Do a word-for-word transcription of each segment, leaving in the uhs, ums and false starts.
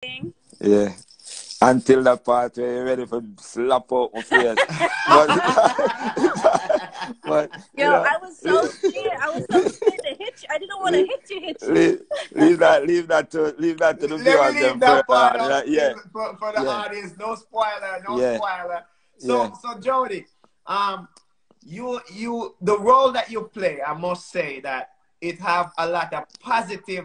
thing. Yeah. Until the part where you're ready for slap out my face. but, but, Yo, you know. I was so scared. I was so scared to hit you. I didn't want to hit you, hit you. Leave, leave, that, leave, that, to, leave that to the viewers. Leave that part for, uh, yeah. for, for the yeah. audience. No spoiler, no yeah. spoiler. So, yeah. so Jodie, um, you, you, the role that you play, I must say that it have a lot of positive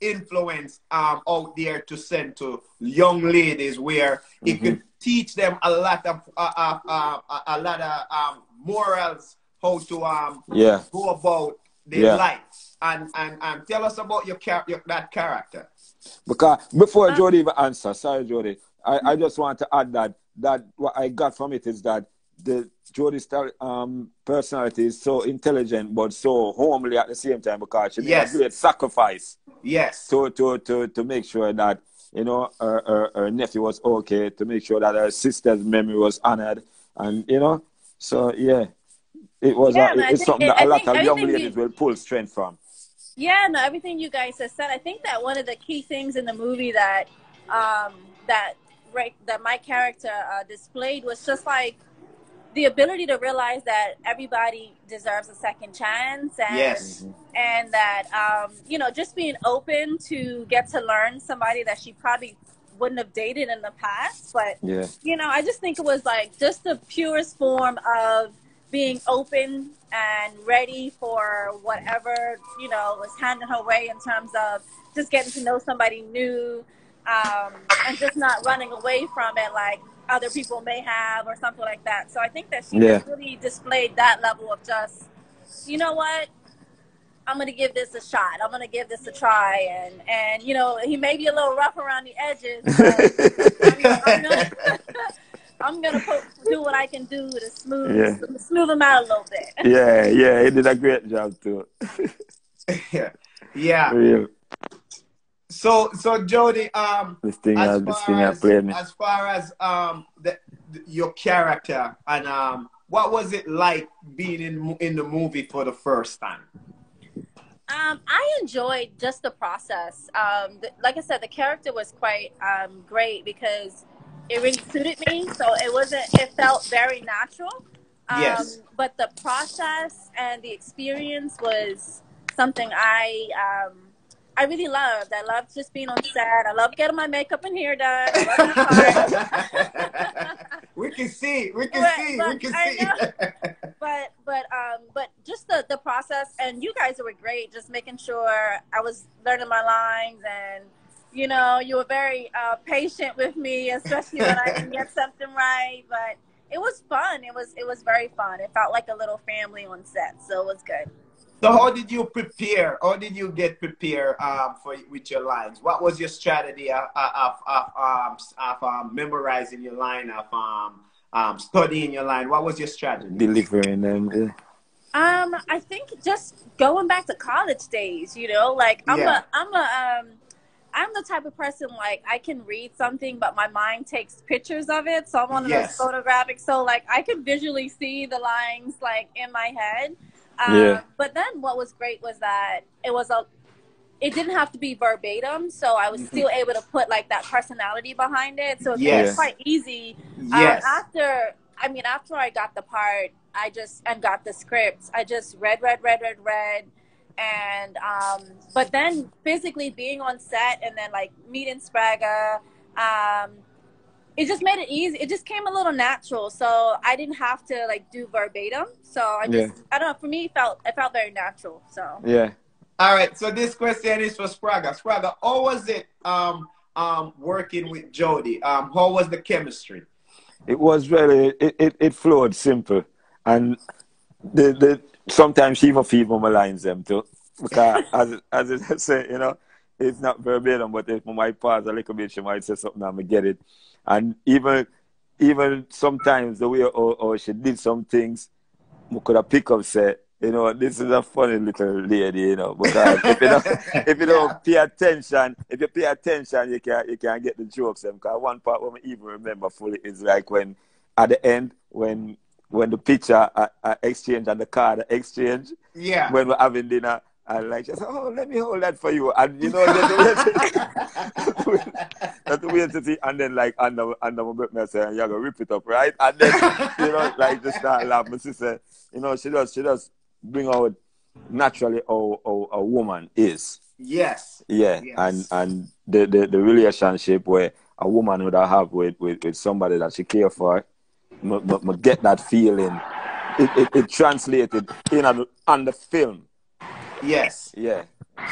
influence um, out there to send to young ladies, where mm-hmm. it could teach them a lot of uh, uh, uh, uh, a lot of um, morals, how to um, yeah. go about their yeah. life. And, and and tell us about your, char your that character. Because before um, Jodie even answer, sorry Jodie, I, I just want to add that that what I got from it is that the Jodie's um, personality is so intelligent but so homely at the same time, because she made yes. a great sacrifice. Yes. To, to, to, to make sure that, you know, her, her, her nephew was okay, to make sure that her sister's memory was honored. And, you know, so, yeah, it was yeah, a, no, it's something it, that I a lot of young ladies you, will pull strength from. Yeah, no, everything you guys have said, I think that one of the key things in the movie that, um, that, right, that my character uh, displayed was just like the ability to realize that everybody deserves a second chance, and yes. and that um, you know, just being open to get to learn somebody that she probably wouldn't have dated in the past. But yeah. you know, I just think it was like just the purest form of being open and ready for whatever, you know, was handed her way in terms of just getting to know somebody new, um, and just not running away from it like other people may have or something like that. So I think that she yeah. really displayed that level of just, you know what, I'm going to give this a shot. I'm going to give this a try. And, and you know, he may be a little rough around the edges, but I'm going to do what I can do to smooth, yeah. to smooth him out a little bit. yeah, yeah, he did a great job too. yeah. yeah. Real. So, so Jodie, um, this thing, as, uh, far this thing as, as far as um, the, the, your character, and um, what was it like being in, in the movie for the first time? Um, I enjoyed just the process. Um, the, like I said, the character was quite um, great because it really suited me. So it wasn't, it felt very natural. Um, yes. But the process and the experience was something I... Um, I really loved. I loved just being on set. I loved getting my makeup and hair done. I loved we can see. We can but, see. But we can I see. Know, but but um but just the the process, and you guys were great. Just making sure I was learning my lines, and you know, you were very uh, patient with me, especially when I didn't get something right. But it was fun. It was it was very fun. It felt like a little family on set, so it was good. So how did you prepare? How did you get prepared um, for with your lines? What was your strategy of of, of, um, of um, memorizing your line, of um, um, studying your line? What was your strategy? Delivering them. Yeah. Um, I think just going back to college days. You know, like I'm yeah. a I'm a um, I'm the type of person, like I can read something, but my mind takes pictures of it. So I'm one of yes. those photographic. So like I can visually see the lines like in my head. Um, yeah. But then what was great was that it was a, it didn't have to be verbatim. So I was mm-hmm. still able to put like that personality behind it. So it yes. was quite easy. Yes. Um, after, I mean, after I got the part, I just, and got the script, I just read, read, read, read, read. And, um, but then physically being on set and then like meeting Spragga, um, it just made it easy. It just came a little natural, so I didn't have to like do verbatim. So I just, yeah. I don't know. For me, it felt it felt very natural. So yeah. All right. So this question is for Spragga. Spragga, how was it um um working with Jodie? Um, how was the chemistry? It was really it it, it flowed simple, and the the sometimes she even feed my lines them too, because as as I say, you know, it's not verbatim, but if my pause a little bit, she might say something and I get it. And even, even sometimes the way or, or she did some things, we could have picked up, say, you know, this is a funny little lady, you know, because if you don't, if you don't yeah. pay attention, if you pay attention, you can, you can get the jokes. Because one part we even remember fully is like when, at the end, when, when the picture, I, I exchange and the card exchange, yeah. when we're having dinner, I like, just, oh, let me hold that for you. And, you know, that's the way to see. And then, like, and the, and the moment I say, you're going to rip it up, right? And then, you know, like, just start laughing. My sister, you know, she does, she does bring out naturally how, how a woman is. Yes. Yeah. Yes. And, and the, the, the relationship where a woman would have with, with, with somebody that she cares for, m m m get that feeling. It, it, it translated in and on the film. Yes. Yeah.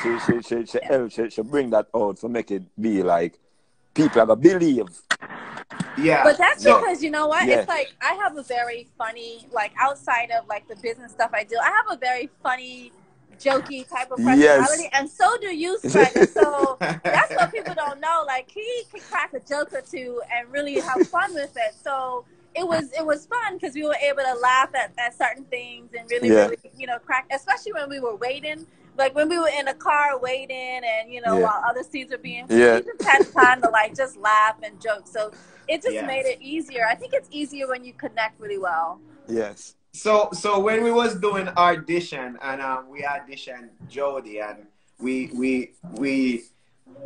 She she she she, yeah. she she bring that out to make it be like people have a believe. Yeah. But that's yeah. because you know what? Yeah. It's like I have a very funny, like outside of like the business stuff I do, I have a very funny, jokey type of personality. Yes. And so do you, Spragga. So that's what people don't know. Like he can crack a joke or two and really have fun with it. So It was it was fun because we were able to laugh at, at certain things and really, yeah. really, you know, crack, especially when we were waiting. Like, when we were in a car waiting and, you know, yeah. while other seats were being, yeah. we just had time to, like, just laugh and joke. So it just yes. made it easier. I think it's easier when you connect really well. Yes. So so when we was doing audition, and um, we auditioned Jodie, and we, we, we,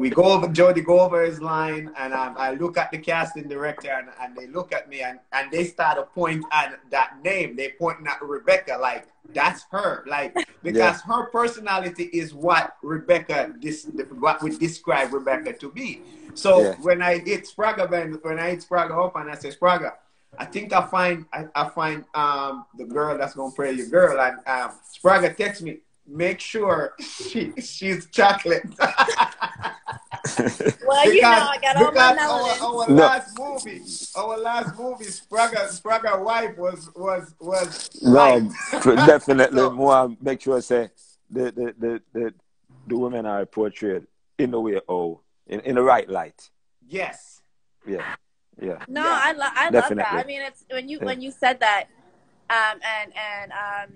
We go over, Jodie go over his line, and um, I look at the casting director, and, and they look at me, and, and they start to point at that name. They pointing at Rebecca, like, that's her. Like, because yeah. her personality is what Rebecca, this, what we describe Rebecca to be. So yeah. when I hit Spragga benz, when I hit Spragga up, and I say, Spragga, I think I find, I, I find um, the girl that's going to play your girl, and um, Spragga texts me, make sure she, she's chocolate. Well, you because, know, I got all my melanin. Our, our no. last movie, our last movie, Spragga, Spragga wife was was was. No, definitely. So, more make sure I say the the the the, the women are portrayed in the way oh in in the right light. Yes. Yeah. Yeah. No, yeah. I lo I definitely. love that. I mean, it's when you yeah. when you said that, um, and and um.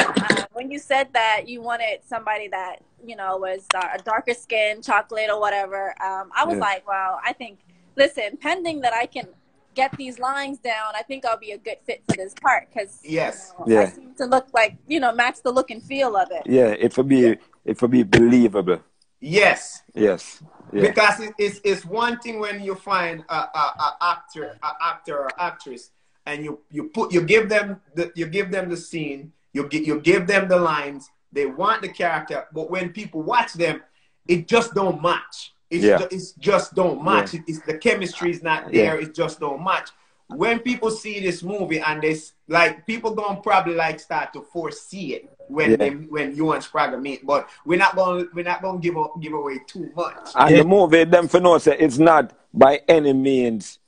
Uh, when you said that you wanted somebody that, you know, was uh, a darker skin, chocolate or whatever, um, I was yeah. like, wow, I think, listen, pending that I can get these lines down, I think I'll be a good fit for this part because yes. you know, yeah. I seem to look like, you know, match the look and feel of it. Yeah, it would be, it would be believable. Yes. Yes. Yeah. Because it, it's, it's one thing when you find a, a, a actor, a actor or actress and you, you, put, you, give them the, you give them the scene. You, you give them the lines, they want the character, but when people watch them, it just don't match. It's, yeah. ju it's just don't match. Yeah. It, it's, the chemistry is not there, yeah. it just don't match. When people see this movie and they, like, people don't probably like start to foresee it when yeah. they, when you and Spragga meet, but we're not gonna we're not gonna give up, give away too much. And yeah. the movie, them for no say, it's not by any means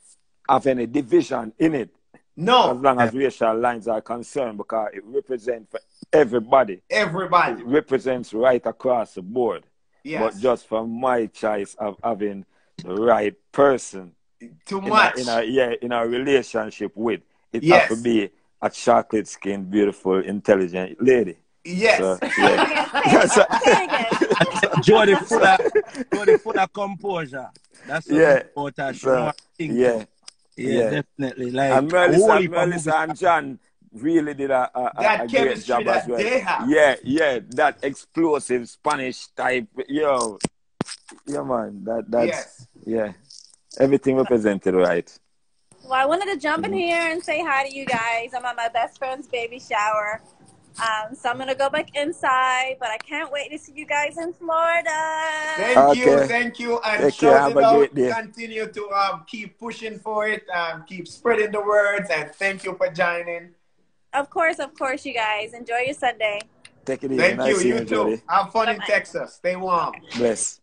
of any division in it. No. As long as racial lines are concerned, because it represents for everybody. Everybody. It represents right across the board. Yes. But just for my choice of having the right person. Too in much. A, in a, yeah, in a relationship with. It yes. has to be a chocolate-skinned, beautiful, intelligent lady. Yes. So, yeah. so, Jodie full of, Jodie full of composure. That's what yeah. important. So, yeah. Yeah, yeah, definitely. Like, and Merlissa, and, Merlissa and John really did a, a, that a great job that as well. They have. Yeah, yeah, that explosive Spanish type, yo, yeah, man, that that's yes. yeah, everything represented right. Well, I wanted to jump in here and say hi to you guys. I'm at my best friend's baby shower, um, so I'm gonna go back inside. But I can't wait to see you guys in Florida. Thank okay. you, thank you, and thank shout you. It out. Day. Continue to um, keep pushing for it, um, keep spreading the words, and thank you for joining. Of course, of course, you guys enjoy your Sunday. Take it easy. Thank you, you, you too. Buddy. Have fun Bye -bye. in Texas. Stay warm. Bless.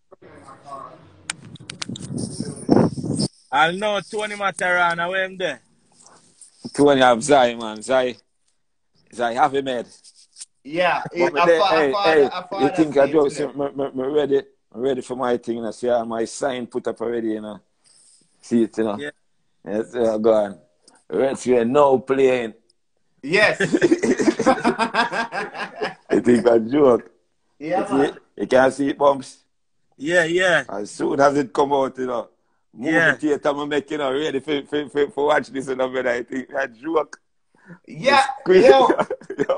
I'll know Tony Matarana when I'm there. Tony, I'm Zai, man. Zai, Zai, have you made? Yeah. It, I there, I hey, I hey, I you think I do? I'm ready. I'm ready for my thing. You know, see, I my sign put up already. You know, see it. You know. Yeah. Yes, uh, go on. Reds here, no playing. Yes. You think I joke? Yeah. You, you can't see it, bumps. Yeah, yeah. As soon as it come out, you know. Movie yeah. theater, I'm making a ready for, for, for, for watch this and I think that joke. Yeah. Yo. Yo.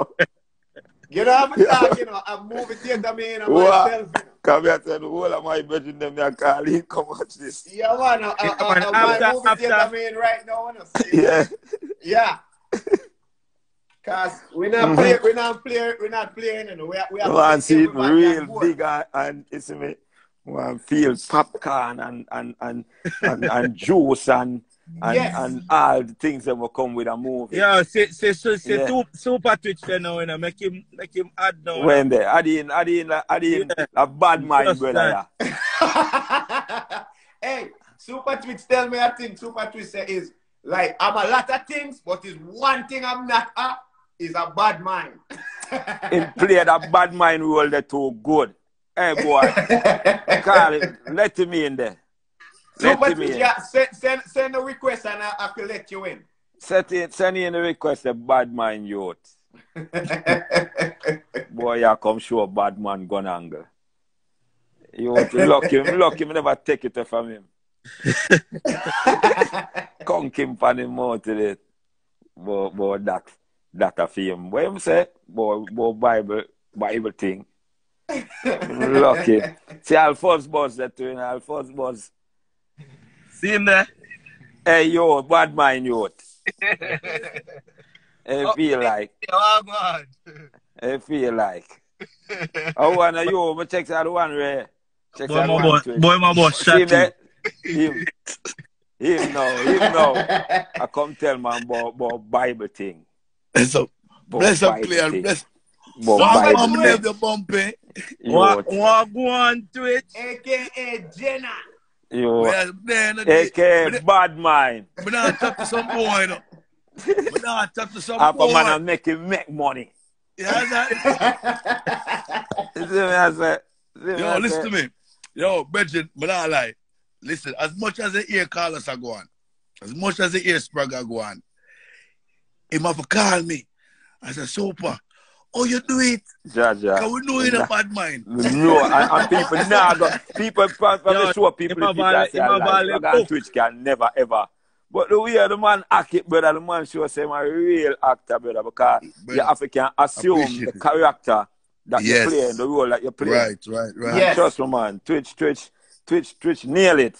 You don't have to talk, you know. I move it in the main and myself. Come here, tell the whole of my bridge in them, I call in, come watch this. Yeah, man, I, I, I, I, I move it in the main right now. Yeah. Yeah. Because we not play, we not play, we not playing, you know. We, we have to see it real big and, and you see me, we feel popcorn and, and, and, and, and juice and, and, yes. and all the things that will come with a movie. Yeah, say, say, say, say yeah. Two, super twitch there now, you know, make him, make him add now. When they add in, add in, add in yeah. a bad mind, brother. Yeah. Hey, super twitch tell me a thing, super twitch say is, like, I'm a lot of things, but is one thing I'm not at is a bad mind. It played a bad mind role there too good. Hey, boy. Carl, let him in there. Let so, him in. Yeah, send, send, send a request and I, I can let you in. Set it, send in a request, a bad mind youth. Boy, you come show a bad man gun angle. You want to lock him, lock him, never take it from him. Conk him pan him out to it. But, but that, that a film. What him say? But, but Bible, Bible thing. Lock him. See Alphonse Buzz that too, Alphonse Buzz. See him there? Hey, yo, bad mind, yo. I feel like. Oh, God. I feel like. I want to, yo, but check that one, Ray. Check boy, that my one. Boy, boy, my boy, shut him. Him, him now, him now. I come tell man about, about Bible thing. Bless up, bless up, clear, bless. So I'm gonna the bumpy. What? What go on Twitch? A K A Jenna. Yo. A K A bad mind. We not talk to some boy now. We not talk to some boy. After man, I make him make money. Yeah, that. See me, I say. Yo, listen to me. Yo, Bridget, we not lie. Listen, as much as they hear Carlos are going, as much as they hear Spragga going, he must call me. I said, Super, oh, you do it. Ja, ja. Can we know in a bad mind? No, and, and people now, nah, people, from the show, people, if that's their life, on Twitch can never, ever. But the way the man act it, brother, the man show say I'm a real actor, brother, because brother, you have to can assume the character that yes. you play and the role that you play. Right, right, right. Yes. Trust me, man. Twitch, Twitch. Twitch, Twitch, nail it.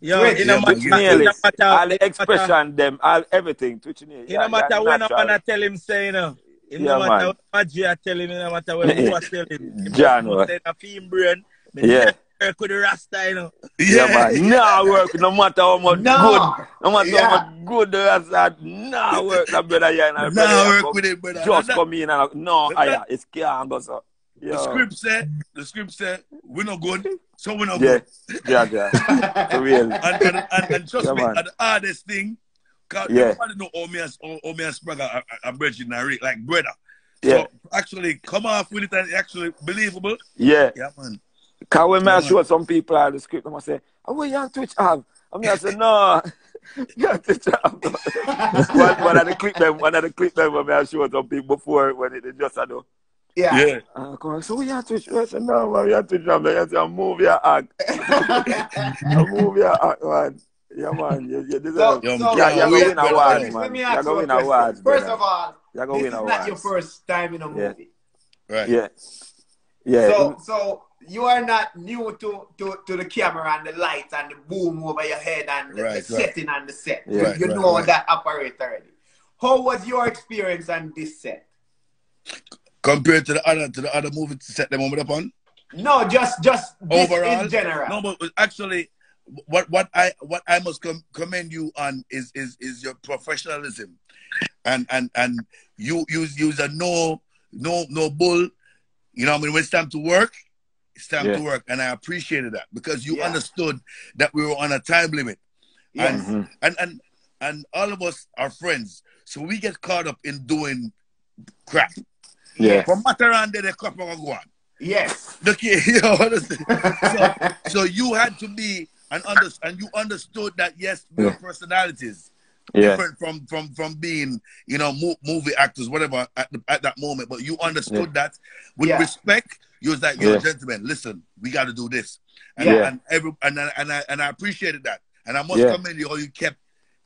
Yo, Twitch, in a Twitch matter, nail in it. Matter, all the expression, matter, them, all everything. Twitch, nail it. Yeah, in no matter when I'm gonna tell him, say, you know. In yeah, no matter what I tell him, in no matter when I tell him. John, what? A film brain. Yeah. Work with the Rasta, you know. Yeah, yeah man. Now nah, work, no matter how much nah. good, no matter yeah. how much good the Rasta, now nah, work, that brother, yeah, now nah, work come, with it, brother. Just come in and no, yeah, it's can't go so. Yo. The script said, the script said, we're not good, so we're not yeah. good. Yeah, yeah. For real. And, and, and, and trust yeah, me, the hardest thing, because yeah. everybody know all me and, all me and Spragga are, are bridging and like brother. Yeah. So actually come off with it and actually believable. Yeah. Yeah, man. Because when yeah, I show some people out the script, I'm going to say, oh, what you on Twitch have? I'm going to say, no. You on Twitch have. one, one of the clip them, one of the clip them when I show some people before, when it, they just, I know. Yeah. yeah. Uh, so we have to shoot. No, man, we have to jump. Like, I move your act. I move your act, man. Yeah, man. You, you deserve. So, yeah, so, yeah, you're going to win awards, man. You're going to win awards. First of all, this is not your first time in a movie. Yeah. Right. Yeah. Yeah. So, so you are not new to, to, to the camera and the light and the boom over your head and the, right, the right. setting and the set. Yeah. Right, you right, know right. that operates already. How was your experience on this set? Compared to the other to the other movie to set them over upon? No, just just overall in general. No, but actually, what what I what I must com commend you on is is is your professionalism, and and and you use use a no no no bull. You know, I mean, when it's time to work, it's time yeah. to work, and I appreciated that because you yeah. understood that we were on a time limit, yes. and, mm-hmm. and and and all of us are friends, so we get caught up in doing crap. Yeah. From Mataran, they crap go on. Yes. Look here, you know, so, so you had to be and under and you understood that yes, your yeah. personalities yeah. different from from from being you know mo movie actors, whatever at the, at that moment. But you understood yeah. that with yeah. respect. You was like, yo, yeah. gentlemen, listen, we got to do this, and yeah. and every and I, and I and I appreciated that, and I must yeah. commend you how you kept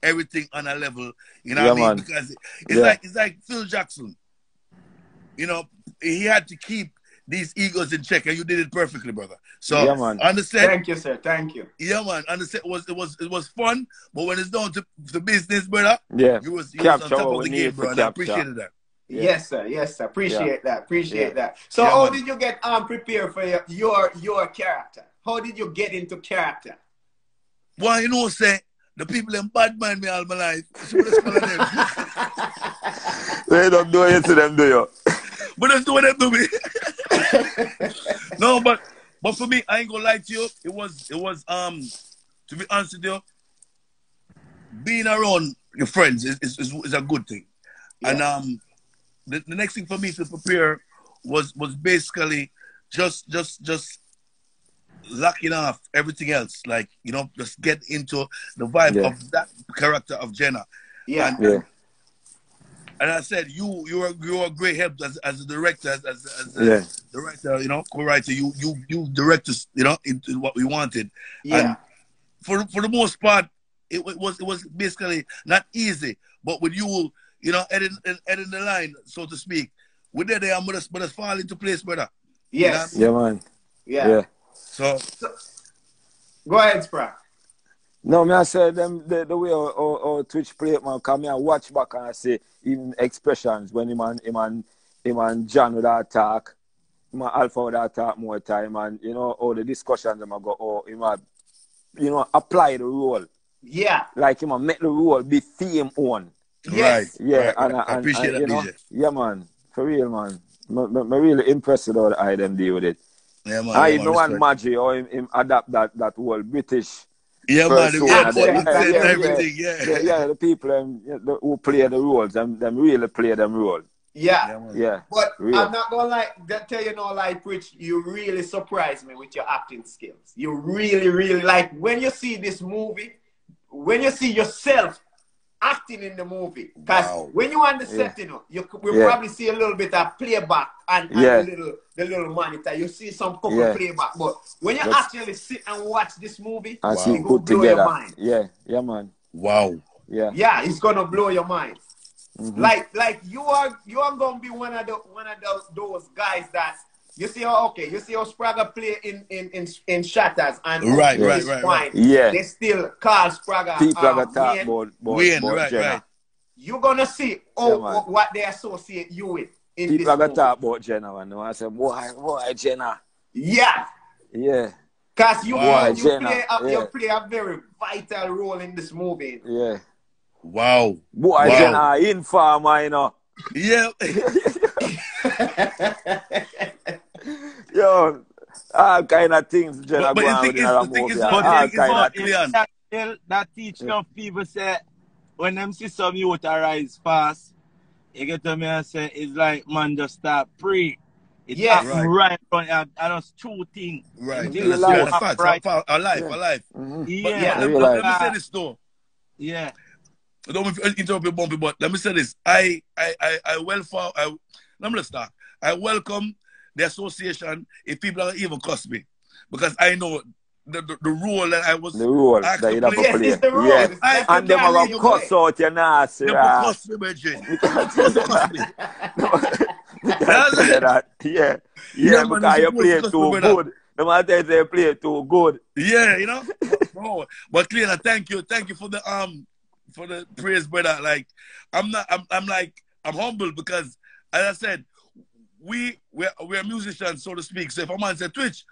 everything on a level. You know yeah, what I mean? Man. Because it's yeah. like it's like Phil Jackson. You know, he had to keep these egos in check, and you did it perfectly, brother. So yeah, man. Understand. Thank you, sir. Thank you. Yeah, man. Understand. It was it was it was fun, but when it's down to the business, brother. Yeah. You was, you was on top of the game, brother. I appreciated that. Yeah. Yes, sir. Yes, sir. Appreciate yeah. that. Appreciate yeah. that. So, yeah, how man. did you get um prepared for your, your your character? How did you get into character? Well, you know, say the people in bad mind me all my life. So they don't do it to them, do you? But that's what they do me. No, but but for me, I ain't gonna lie to you. It was it was um to be honest with you, being around your friends is is, is, is a good thing, yeah. and um the, the next thing for me to prepare was was basically just just just locking off everything else, like you know, just get into the vibe yeah. of that character of Jenna. Yeah. And, yeah. And I said, you, you are, you are great help as, as a director, as, as, as a yeah. director, you know, co-writer. You, you, you direct us, you know, into what we wanted. Yeah. And for, for the most part, it, it was, it was basically not easy. But with you, you know, heading, heading the line, so to speak, with that, they are mothers, mothers fall into place, brother. Yes. You know what I mean? Yeah, man. Yeah. yeah. So, so, go ahead, Spragga. No, me I said them the, the way our, our, our Twitch play it, man, because me I watch back and I say even expressions when him and him and him and John would talk, him and Alpha would talk more time, and you know all the discussions them I go, oh, him a, you know, apply the role. Yeah. Like him and make the role be theme on. Yes. Right. Yeah, right. and, and I appreciate and, that. You know, yeah, man, for real, man. I'm really impressed with how I them deal with it. Yeah, man. I know one magic how him, him adapt that that whole British. Yeah, man, the yeah, yeah, yeah, everything, yeah. Yeah, yeah, the people um, who play the roles, them, them really play them role. Yeah, yeah. yeah but real. I'm not gonna like tell you no lie, Pritch. You really surprised me with your acting skills. You really, really like when you see this movie, when you see yourself acting in the movie. Because wow. when you on the set, yeah. you know, you will yeah. probably see a little bit of playback and, and yeah. the little the little monitor. You see some couple yeah. playback. But when you That's... actually sit and watch this movie, wow. it's gonna blow together. your mind. Yeah, yeah, man. Wow. Yeah. Yeah, it's gonna blow your mind. Mm-hmm. Like like you are you are gonna be one of the one of the, those guys that you see how okay, you see how Spragga play in in in, in Shatters and right, right, right, right, yeah. They still call Spragga. People um, are talking about Wayne, right, Jenna. right. You're gonna see oh yeah, what they associate you with in People this are gonna talk about Jenna, and I said, why, why Jenna? Yeah, yeah. Cause you, wow, you play a, yeah. you play a very vital role in this movie. Yeah. Wow. Why wow. Jenna? Informer, you know. Yeah. Yo, all kind of things. But, but the thing is, the thing is, but thing is, that, that teach enough yeah. people say when them see some youth arise fast, you get to me and say it's like man just start pray. It's yes. right, right, right. And that's two things. Right, and that's life. That's facts, right. Our life, yeah. our life. Mm-hmm. Yeah. yeah. Let, let, let me say this though. Yeah. I don't interrupt you, Bumpy, but let me say this. I, I, I, I well for I. Let me start. I welcome the association if people are even cuss me. Because I know the, the, the role that I was... The role that you have to play. Yes, the role. Yes. And them are going to cuss out your ass. They right. cuss me, my Jay. They cuss me. that. Yeah. Yeah, yeah man, because you play too good. The man says they play too good. Yeah, you know? no. But Cleaner, thank you. Thank you for the um for the praise, brother. Like, I'm not... I'm, I'm like... I'm humble because, as I said... We, we're, we're musicians, so to speak. So if a man said, Twitch,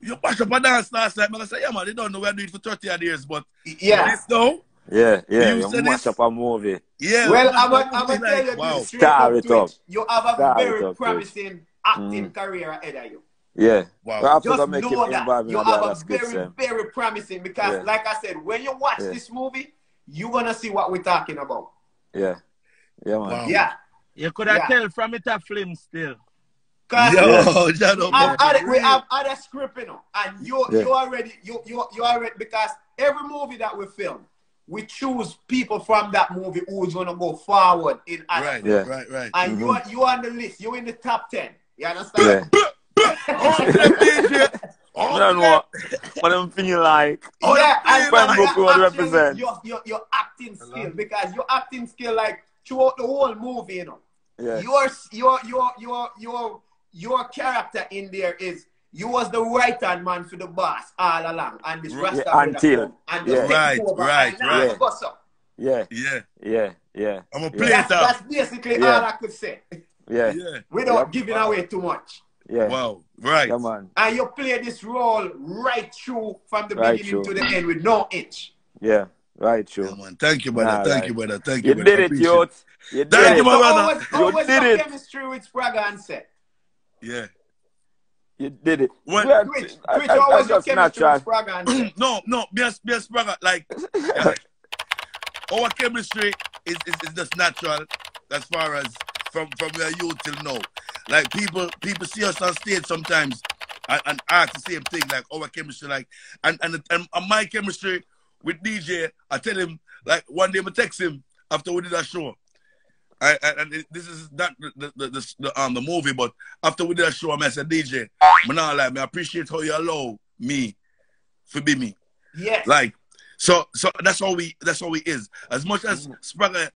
you bash up a dance last night, man, I say, yeah, man, they don't know we're doing it for thirty years, but yeah. this though. Yeah, yeah, you, you mash up a movie. Yeah. Well, I'm going to tell you wow. this, Star it up. You have a Star very up, promising Twitch. acting mm. career ahead of you. Yeah. Wow. Just know that you have a very, very promising, because yeah. like I said, when you watch yeah. this movie, you're going to see what we're talking about. Yeah. Yeah, man. Wow. Yeah. You could have yeah. tell from it a film still. Cause Yo, yeah. we, have other, we have other script, you know, and you yeah. you already you you you already because every movie that we film, we choose people from that movie who's gonna go forward in right, yeah. right, right. And mm-hmm. you are you on the list, you're in the top ten. You understand? I don't feel like yeah, and like represent your, your your acting skill because your acting skill like throughout the whole movie, you know. Yeah. Your your your your your your character in there is you was the right hand man for the boss all along, and this Rasta yeah, until and yeah. right, over, right, and right. Yeah. yeah, yeah, yeah. I'm gonna play yeah. it that's, up. That's basically yeah. all I could say. Yeah, yeah. Without yep. giving wow. away too much. Yeah. Wow. Right. Come on. And you play this role right through from the right beginning through. to the end with no itch. Yeah. Right, sure. Come on. Thank you, brother. Nah, thank right. you, brother. Thank you, you brother. Did it, you, you did thank it, you, my brother. You always did it. Chemistry with Spragga and set. Yeah. You did it. When, well, Twitch, I, Twitch I, always your chemistry with Spragga and set. No, no, yes, yes, Spragga. Like, like, our chemistry is, is, is just natural as far as from, from where you till now. Like, people people see us on stage sometimes and, and ask the same thing, like, our chemistry, like, and, and, and, and my chemistry with D J, I tell him, like, one day I text him after we did that show. I, I, and this is not the, the, the, the, um, the movie, but after we did that show, I said, D J, I'm not like, I appreciate how you allow me to be me. Yes. Like, so so that's all we, that's all we is. As much as Spragga